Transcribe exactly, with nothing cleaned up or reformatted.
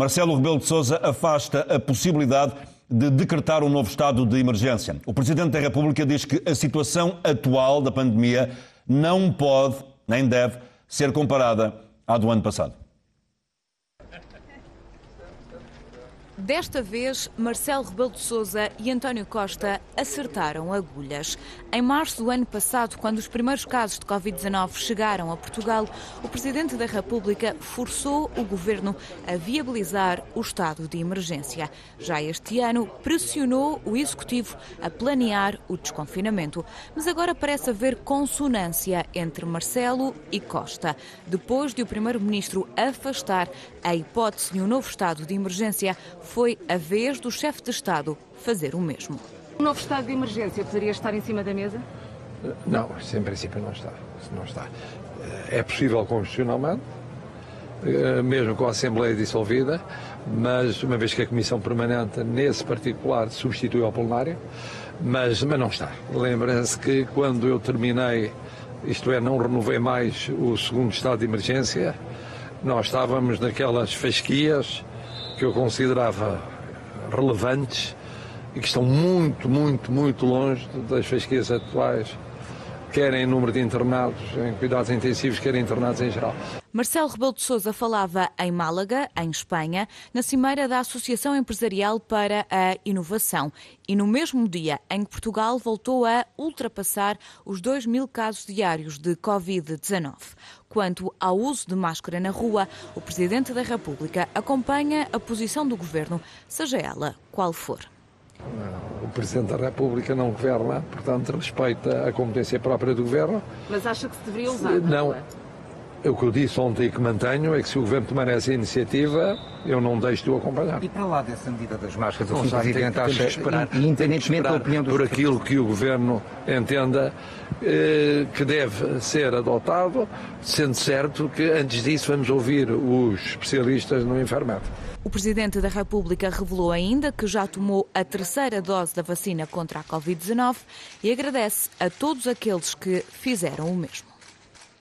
Marcelo Rebelo de Sousa afasta a possibilidade de decretar um novo estado de emergência. O Presidente da República diz que a situação atual da pandemia não pode, nem deve, ser comparada à do ano passado. Desta vez, Marcelo Rebelo de Sousa e António Costa acertaram agulhas. Em março do ano passado, quando os primeiros casos de Covid dezanove chegaram a Portugal, o Presidente da República forçou o Governo a viabilizar o estado de emergência. Já este ano, pressionou o Executivo a planear o desconfinamento. Mas agora parece haver consonância entre Marcelo e Costa. Depois de o Primeiro-Ministro afastar a hipótese de um novo estado de emergência, foi a vez do chefe de Estado fazer o mesmo. O novo estado de emergência poderia estar em cima da mesa? Não, isso em princípio não está. Não está. É possível constitucionalmente, mesmo com a Assembleia dissolvida, mas uma vez que a Comissão Permanente, nesse particular, substituiu ao plenário, mas, mas não está. Lembrem-se que quando eu terminei, isto é, não renovei mais o segundo estado de emergência, nós estávamos naquelas fasquias que eu considerava relevantes e que estão muito, muito, muito longe das fasquias atuais, quer em número de internados, em cuidados intensivos, quer em internados em geral. Marcelo Rebelo de Sousa falava em Málaga, em Espanha, na cimeira da Associação Empresarial para a Inovação. E no mesmo dia em que Portugal voltou a ultrapassar os dois mil casos diários de Covid dezanove. Quanto ao uso de máscara na rua, o Presidente da República acompanha a posição do Governo, seja ela qual for. O Presidente da República não governa, portanto respeita a competência própria do Governo. Mas acha que se deveria usar? Não. O que eu disse ontem e que mantenho é que se o Governo tomar essa iniciativa, eu não deixo de o acompanhar. E para lá dessa medida das máscaras, o Presidente acha, independentemente da opinião do Governo, por aquilo que o Governo entenda eh, que deve ser adotado, sendo certo que antes disso vamos ouvir os especialistas no enfermado. O Presidente da República revelou ainda que já tomou a terceira dose da vacina contra a Covid dezanove e agradece a todos aqueles que fizeram o mesmo.